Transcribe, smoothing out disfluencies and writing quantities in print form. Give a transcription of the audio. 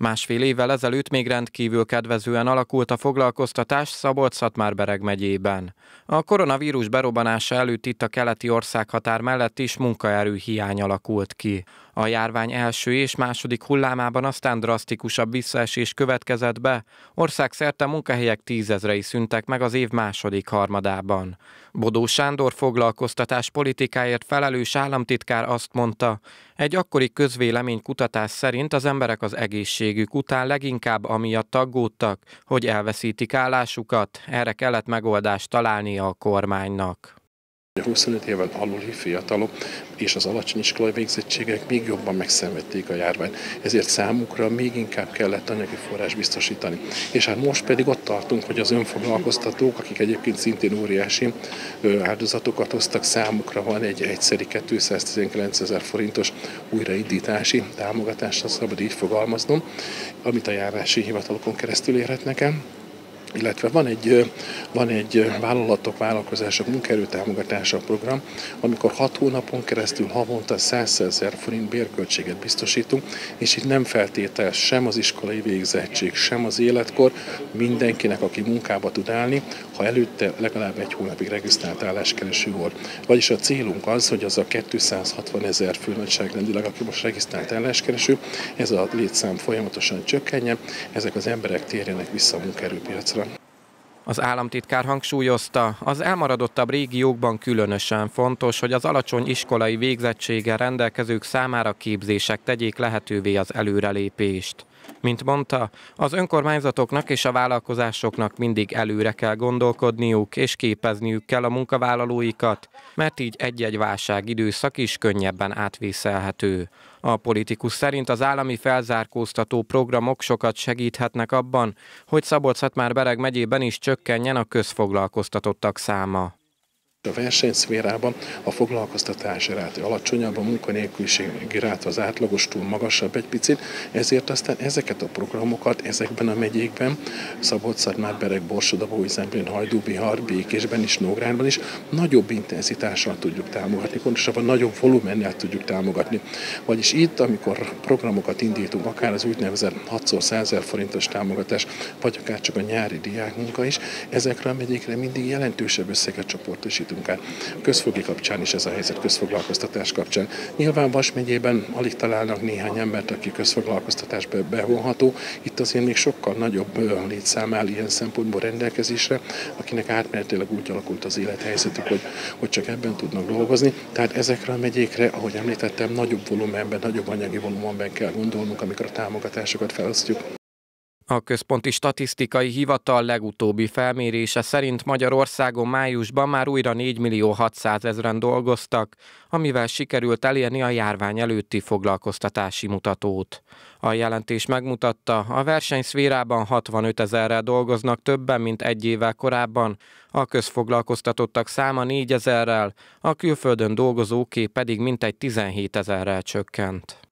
Másfél évvel ezelőtt még rendkívül kedvezően alakult a foglalkoztatás Szabolcs-Szatmár-Bereg megyében. A koronavírus berobbanása előtt itt a keleti országhatár mellett is munkaerő hiány alakult ki. A járvány első és második hullámában aztán drasztikusabb visszaesés következett be, országszerte munkahelyek tízezrei szűntek meg az év második harmadában. Bodó Sándor foglalkoztatás politikáért felelős államtitkár azt mondta, egy akkori közvéleménykutatás szerint az emberek az egészségük után leginkább amiatt aggódtak, hogy elveszítik állásukat, erre kellett megoldást találnia a kormánynak. A 25 éven aluli fiatalok és az alacsony iskolai végzettségek még jobban megszenvedték a járványt, ezért számukra még inkább kellett anyagi forrás biztosítani. És hát most pedig ott tartunk, hogy az önfoglalkoztatók, akik egyébként szintén óriási áldozatokat hoztak, számukra van egy egyszeri 219 000 forintos újraindítási támogatásra, szabad így fogalmaznom, amit a járási hivatalokon keresztül érhetnek el. Illetve van egy vállalatok, vállalkozások munkaerőtámogatása program, amikor 6 hónapon keresztül havonta 100 000 forint bérköltséget biztosítunk, és itt nem feltétel sem az iskolai végzettség, sem az életkor, mindenkinek, aki munkába tud állni, ha előtte legalább egy hónapig regisztrált álláskereső volt. Vagyis a célunk az, hogy az a 260 000 főnagyságrendileg, aki most regisztrált álláskereső, ez a létszám folyamatosan csökkenjen, ezek az emberek térjenek vissza a munkaerőpiacra. Az államtitkár hangsúlyozta, az elmaradottabb régiókban különösen fontos, hogy az alacsony iskolai végzettséggel rendelkezők számára képzések tegyék lehetővé az előrelépést. Mint mondta, az önkormányzatoknak és a vállalkozásoknak mindig előre kell gondolkodniuk és képezniük kell a munkavállalóikat, mert így egy-egy válságidőszak is könnyebben átvészelhető. A politikus szerint az állami felzárkóztató programok sokat segíthetnek abban, hogy Szabolcs-Szatmár-Bereg megyében is csökkenjen a közfoglalkoztatottak száma. A versenyszférában a foglalkoztatási ráta alacsonyabb, a munkanélküliségi ráta az átlagostól magasabb egy picit, ezért aztán ezeket a programokat ezekben a megyékben, Szabolcs-Szatmár-Bereg, Borsod-Abaúj-Zemplén, Hajdú-Bihar, Békésben és Nógrádban is nagyobb intenzitással tudjuk támogatni, pontosabban nagyobb volumennel tudjuk támogatni. Vagyis itt, amikor programokat indítunk, akár az úgynevezett 6x100 000 forintos támogatás, vagy akár csak a nyári diákmunka is, ezekre a megyékre mindig jelentősebb összeget csoportosítunk. Közfogi kapcsán is ez a helyzet, közfoglalkoztatás kapcsán. Nyilván Vas megyében alig találnak néhány embert, aki közfoglalkoztatásba bevonható. Itt azért még sokkal nagyobb létszám áll ilyen szempontból rendelkezésre, akinek átmenetileg úgy alakult az élethelyzetük, hogy csak ebben tudnak dolgozni. Tehát ezekre a megyékre, ahogy említettem, nagyobb volumenben, nagyobb anyagi volumenben kell gondolnunk, amikor a támogatásokat felosztjuk. A Központi Statisztikai Hivatal legutóbbi felmérése szerint Magyarországon májusban már újra 4 600 000-en dolgoztak, amivel sikerült elérni a járvány előtti foglalkoztatási mutatót. A jelentés megmutatta, a versenyszférában 65 000-rel dolgoznak többen, mint egy évvel korábban, a közfoglalkoztatottak száma 4 000-rel, a külföldön dolgozóké pedig mintegy 17 000-rel csökkent.